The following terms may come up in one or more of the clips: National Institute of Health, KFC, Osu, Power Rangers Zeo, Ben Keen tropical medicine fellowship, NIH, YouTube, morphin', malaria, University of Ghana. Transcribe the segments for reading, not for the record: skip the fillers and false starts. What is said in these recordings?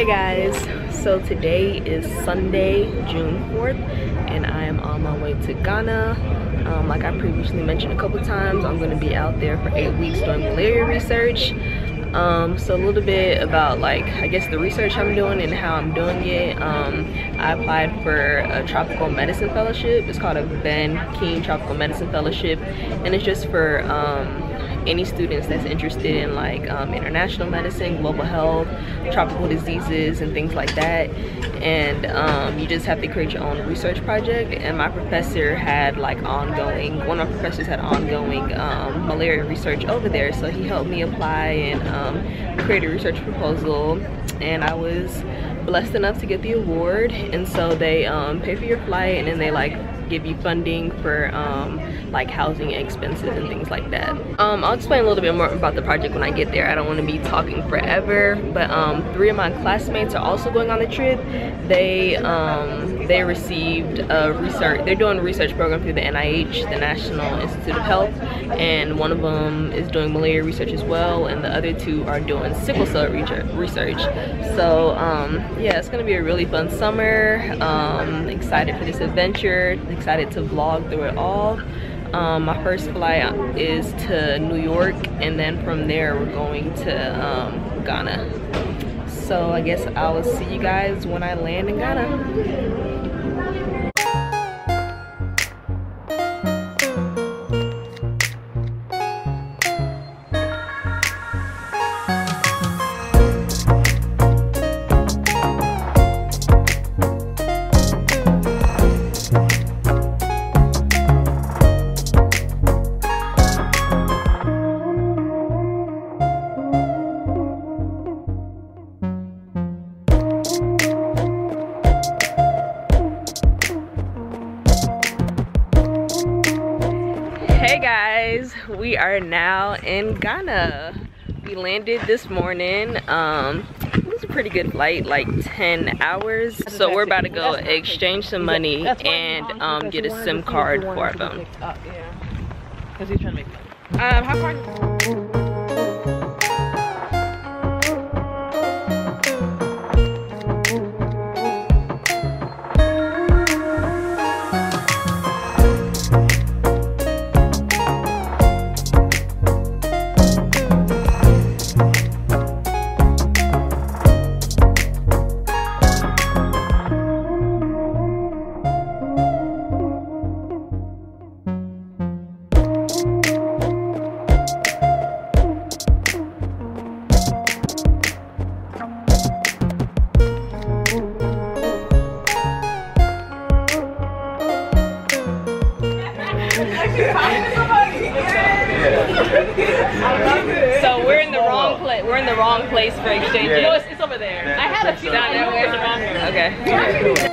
Hey guys, so today is Sunday, June 4th, and I am on my way to Ghana. Like I previously mentioned a couple times, I'm going to be out there for 8 weeks doing malaria research. So a little bit about the research I'm doing and how I'm doing it. I applied for a tropical medicine fellowship. It's called a Ben Keen Tropical Medicine Fellowship, and it's just for any students that's interested in international medicine, global health, tropical diseases and things like that. And you just have to create your own research project, and my professor had one of my professors had ongoing malaria research over there, so he helped me apply and create a research proposal, and I was blessed enough to get the award. And so they pay for your flight, and then they give you funding for housing expenses and things like that. I'll explain a little bit more about the project when I get there. I don't want to be talking forever, but 3 of my classmates are also going on the trip. They received a research, they're doing a research program through the NIH, the National Institute of Health, and one of them is doing malaria research as well, and the other 2 are doing sickle cell research. So yeah, it's gonna be a really fun summer. Excited for this adventure. Excited to vlog through it all. My first flight is to New York, and then from there we're going to Ghana. So I guess I'll see you guys when I land in Ghana. We are now in Ghana. We landed this morning. It was a pretty good flight, like 10 hours. So we're about to go exchange some money and get a SIM card for our phone. Because he's trying to make money. So we're in the wrong place for exchange. Yeah. No, it's over there. Yeah, I had a few down there. Where's the wrong one? Okay. Yeah.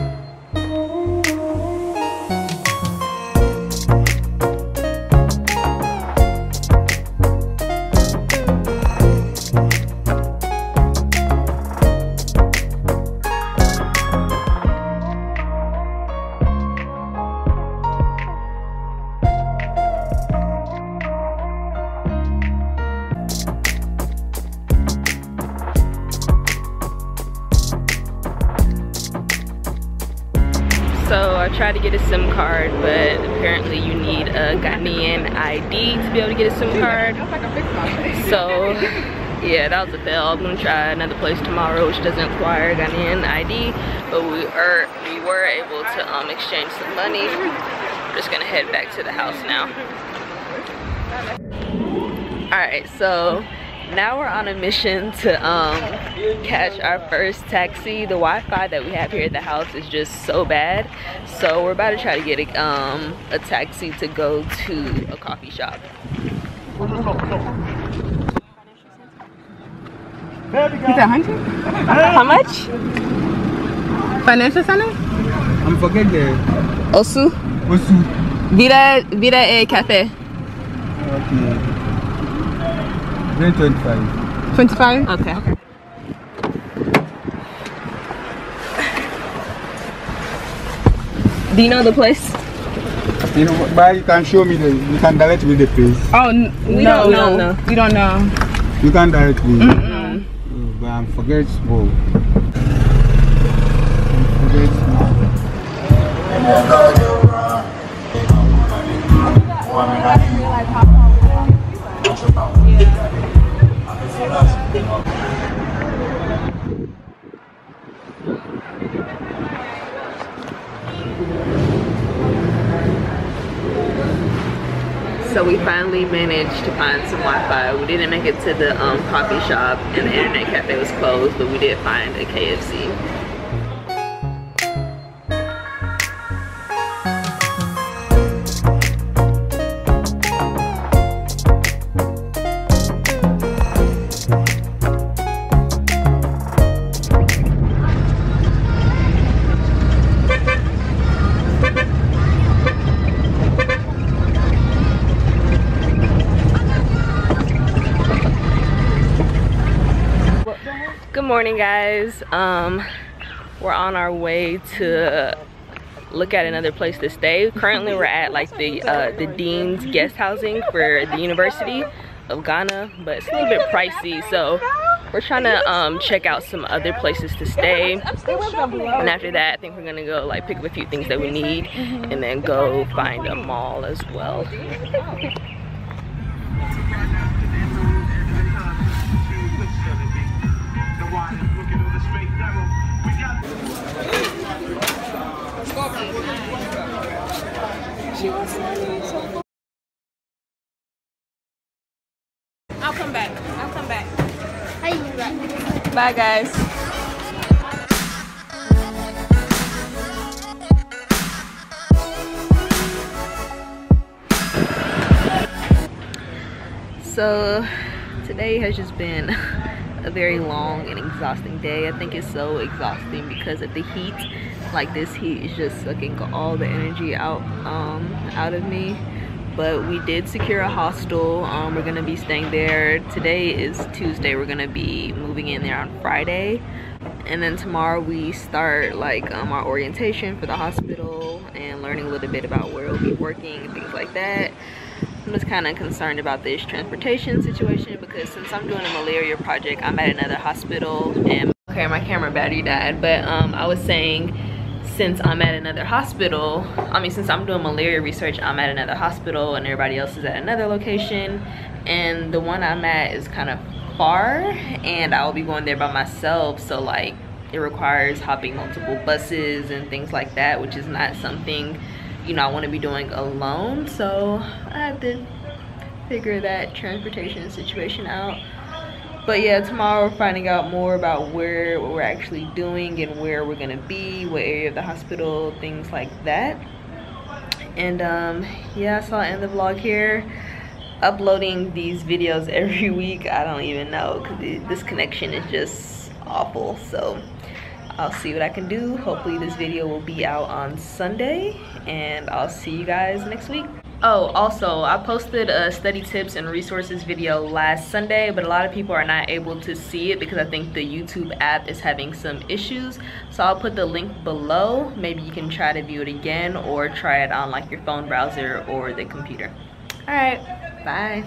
Try to get a SIM card, but apparently you need a Ghanaian ID to be able to get a SIM card. So yeah, that was a fail. I'm gonna try another place tomorrow which doesn't require a Ghanaian ID, but we were able to exchange some money. I'm just gonna head back to the house now. Alright, so now we're on a mission to catch our first taxi. The Wi-Fi that we have here at the house is just so bad, so we're about to try to get a taxi to go to a coffee shop. Is that 100? How much? Financial center? I'm forgetting the Osu. Osu. Vira a cafe. Okay. 25. 25? Okay. Okay. Do you know the place? You know, but you can show me you can direct me the place. Oh, we don't know. You can direct me. Mm-mm. But I'm forgetful. So we finally managed to find some Wi-Fi. We didn't make it to the coffee shop, and the internet cafe was closed, but we did find a KFC. Good morning, guys. We're on our way to look at another place to stay. Currently we're at like the dean's guest housing for the University of Ghana, but it's a little bit pricey, so we're trying to check out some other places to stay, and after that I think we're gonna go like pick up a few things that we need and then go find a mall as well. I'll come back. I'll come back. Bye, guys. So today has just been a very long and exhausting day. I think it's so exhausting because of the heat. Like, this heat is just sucking all the energy out of me. But we did secure a hostel. We're gonna be staying there. Today is Tuesday. We're gonna be moving in there on Friday, and then tomorrow we start like our orientation for the hospital and learning a little bit about where we'll be working and things like that. I'm just kind of concerned about this transportation situation because since I'm doing a malaria project, I'm at another hospital, and okay, my camera battery died, but I was saying since I'm at another hospital, since I'm doing malaria research, I'm at another hospital and everybody else is at another location, and the one I'm at is kind of far and I'll be going there by myself, so like it requires hopping multiple buses and things like that, which is not something, you know, I want to be doing alone. So I have to figure that transportation situation out. But yeah, tomorrow we're finding out more about what we're actually doing and where we're gonna be, what area of the hospital, things like that. And yeah, so I'll end the vlog here. Uploading these videos every week, I don't even know, because this connection is just awful. So I'll see what I can do. Hopefully this video will be out on Sunday, and I'll see you guys next week. Oh, also, I posted a study tips and resources video last Sunday, but a lot of people are not able to see it because I think the YouTube app is having some issues. So I'll put the link below. Maybe you can try to view it again or try it on like your phone browser or the computer. All right, bye.